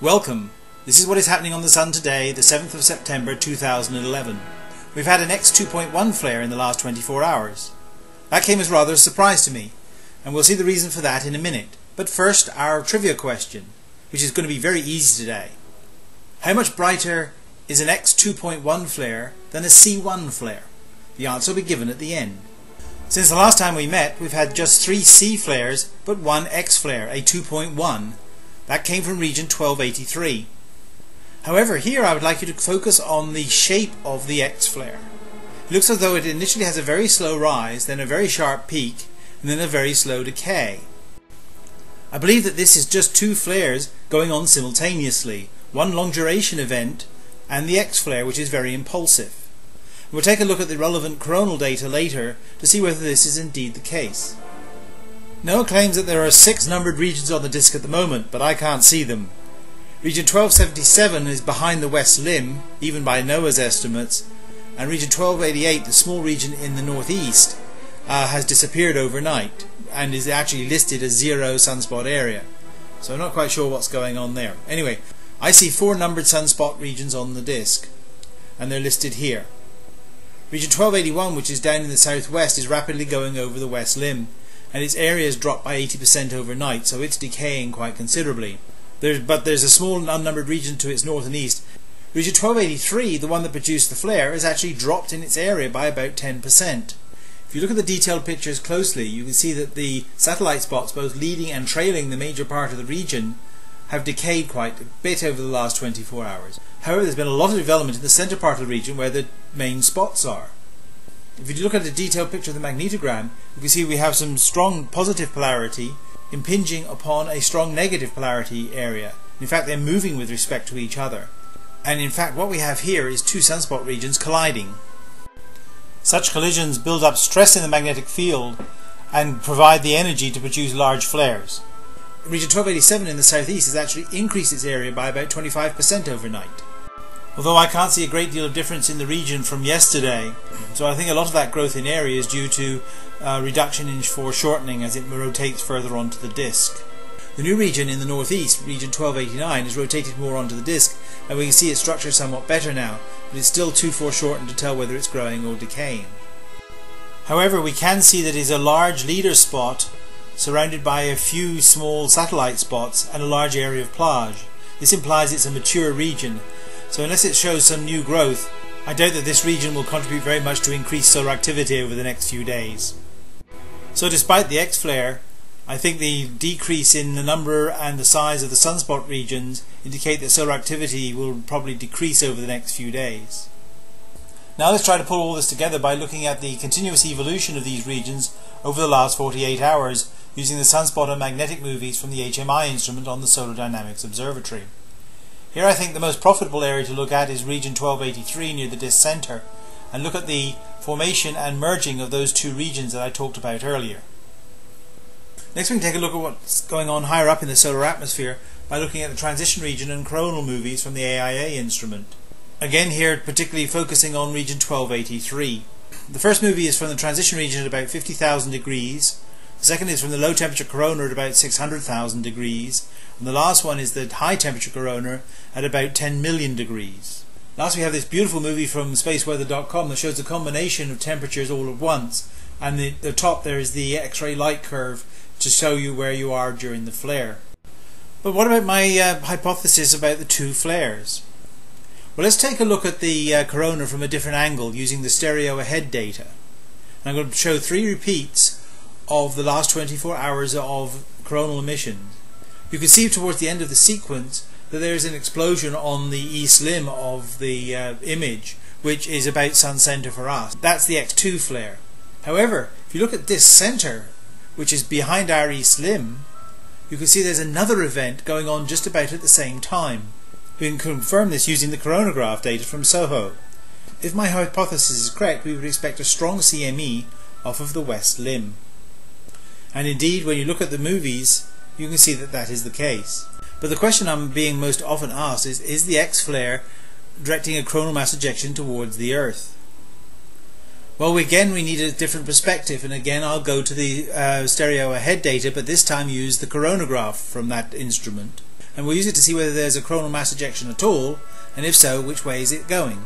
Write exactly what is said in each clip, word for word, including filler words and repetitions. Welcome. This is what is happening on the Sun today, the seventh of September two thousand eleven. We've had an X two point one flare in the last twenty-four hours. That came as rather a surprise to me, and we'll see the reason for that in a minute. But first, our trivia question, which is going to be very easy today. How much brighter is an X two point one flare than a C one flare? The answer will be given at the end. Since the last time we met, we've had just three C flares, but one X flare, a two point one. That came from region twelve eighty-three. However, here I would like you to focus on the shape of the X flare. It looks as though it initially has a very slow rise, then a very sharp peak, and then a very slow decay. I believe that this is just two flares going on simultaneously, one long duration event and the X flare, which is very impulsive. We'll take a look at the relevant coronal data later to see whether this is indeed the case. NOAA claims that there are six numbered regions on the disk at the moment, but I can't see them. Region twelve seventy-seven is behind the west limb, even by NOAA's estimates, and region twelve eighty-eight, the small region in the northeast, uh, has disappeared overnight and is actually listed as zero sunspot area. So I'm not quite sure what's going on there. Anyway, I see four numbered sunspot regions on the disk, and they're listed here. Region twelve eighty-one, which is down in the southwest, is rapidly going over the west limb, and its area has dropped by eighty percent overnight, so it's decaying quite considerably. There's, but there's a small unnumbered region to its north and east. Region twelve eighty-three, the one that produced the flare, has actually dropped in its area by about ten percent. If you look at the detailed pictures closely, you can see that the satellite spots, both leading and trailing the major part of the region, have decayed quite a bit over the last twenty-four hours. However, there's been a lot of development in the centre part of the region where the main spots are. If you look at a detailed picture of the magnetogram, you can see we have some strong positive polarity impinging upon a strong negative polarity area. In fact, they're moving with respect to each other. And in fact, what we have here is two sunspot regions colliding. Such collisions build up stress in the magnetic field and provide the energy to produce large flares. Region twelve eighty-seven in the southeast has actually increased its area by about twenty-five percent overnight. Although I can't see a great deal of difference in the region from yesterday, so I think a lot of that growth in area is due to uh, reduction in foreshortening as it rotates further onto the disk. The new region in the northeast, region twelve eighty-nine, is rotated more onto the disk, and we can see its structure somewhat better now, but it's still too foreshortened to tell whether it's growing or decaying. However, we can see that it is a large leader spot surrounded by a few small satellite spots and a large area of plage. This implies it's a mature region, so unless it shows some new growth, I doubt that this region will contribute very much to increased solar activity over the next few days. So despite the X flare, I think the decrease in the number and the size of the sunspot regions indicate that solar activity will probably decrease over the next few days. Now let's try to pull all this together by looking at the continuous evolution of these regions over the last forty-eight hours using the sunspot and magnetic movies from the H M I instrument on the Solar Dynamics Observatory. Here I think the most profitable area to look at is region twelve eighty-three near the disk center, and look at the formation and merging of those two regions that I talked about earlier. Next we can take a look at what's going on higher up in the solar atmosphere by looking at the transition region and coronal movies from the A I A instrument. Again here, particularly focusing on region twelve eighty-three. The first movie is from the transition region at about fifty thousand degrees, the second is from the low temperature corona at about six hundred thousand degrees, and the last one is the high temperature corona at about ten million degrees. Last we have this beautiful movie from space weather dot com that shows the combination of temperatures all at once, and the, the top there is the X-ray light curve to show you where you are during the flare. But what about my uh, hypothesis about the two flares? Well, let's take a look at the uh, corona from a different angle using the STEREO ahead data. And I'm going to show three repeats of the last twenty-four hours of coronal emissions. You can see towards the end of the sequence that there is an explosion on the east limb of the uh, image, which is about sun center for us. That's the X two flare. However, if you look at this center, which is behind our east limb, you can see there's another event going on just about at the same time. We can confirm this using the coronagraph data from SOHO. If my hypothesis is correct, we would expect a strong C M E off of the west limb. And indeed, when you look at the movies, you can see that that is the case. But the question I'm being most often asked is, is the X flare directing a coronal mass ejection towards the Earth? Well, again, we need a different perspective, and again I'll go to the uh, STEREO ahead data, but this time use the coronagraph from that instrument. and we'll use it to see whether there's a coronal mass ejection at all, and if so, which way is it going.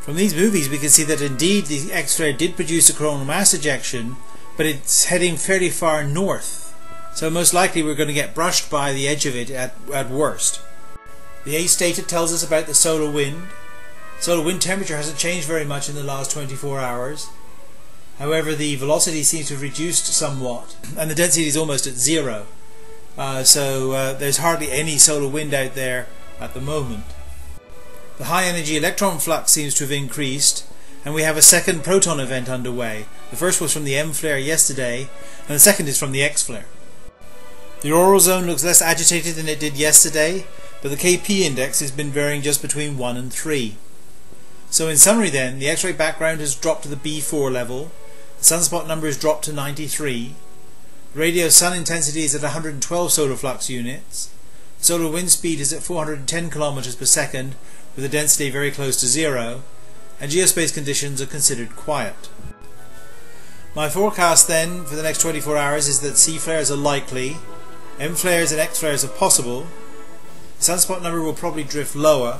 From these movies we can see that indeed the X-ray did produce a coronal mass ejection, but it's heading fairly far north, so most likely we're going to get brushed by the edge of it at, at worst. The A C E data tells us about the solar wind. Solar wind temperature hasn't changed very much in the last twenty-four hours. However, the velocity seems to have reduced somewhat, and the density is almost at zero. Uh, so uh, there's hardly any solar wind out there at the moment. The high energy electron flux seems to have increased, and we have a second proton event underway. The first was from the M flare yesterday, and the second is from the X flare. The auroral zone looks less agitated than it did yesterday, but the Kp index has been varying just between one and three. So in summary then, the X-ray background has dropped to the B four level, the sunspot number has dropped to ninety-three, the radio sun intensity is at one hundred twelve solar flux units, the solar wind speed is at four hundred ten kilometers per second with a density very close to zero, and geospace conditions are considered quiet. My forecast then for the next twenty-four hours is that C flares are likely, M flares and X flares are possible, sunspot number will probably drift lower,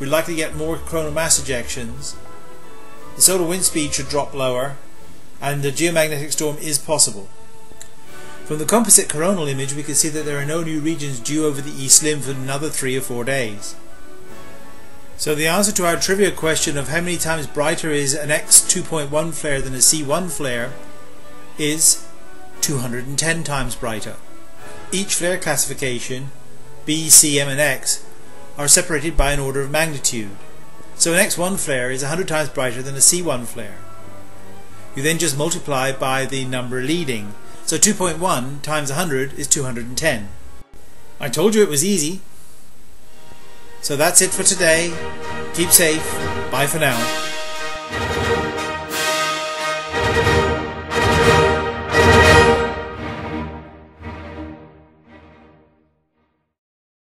we'll likely get more coronal mass ejections, the solar wind speed should drop lower, and the geomagnetic storm is possible. From the composite coronal image we can see that there are no new regions due over the east limb for another three or four days. So the answer to our trivia question of how many times brighter is an X two point one flare than a C one flare is two hundred ten times brighter. Each flare classification, B, C, M and X, are separated by an order of magnitude. So an X one flare is one hundred times brighter than a C one flare. You then just multiply by the number leading. So two point one times one hundred is two hundred ten. I told you it was easy. So that's it for today. Keep safe. Bye for now.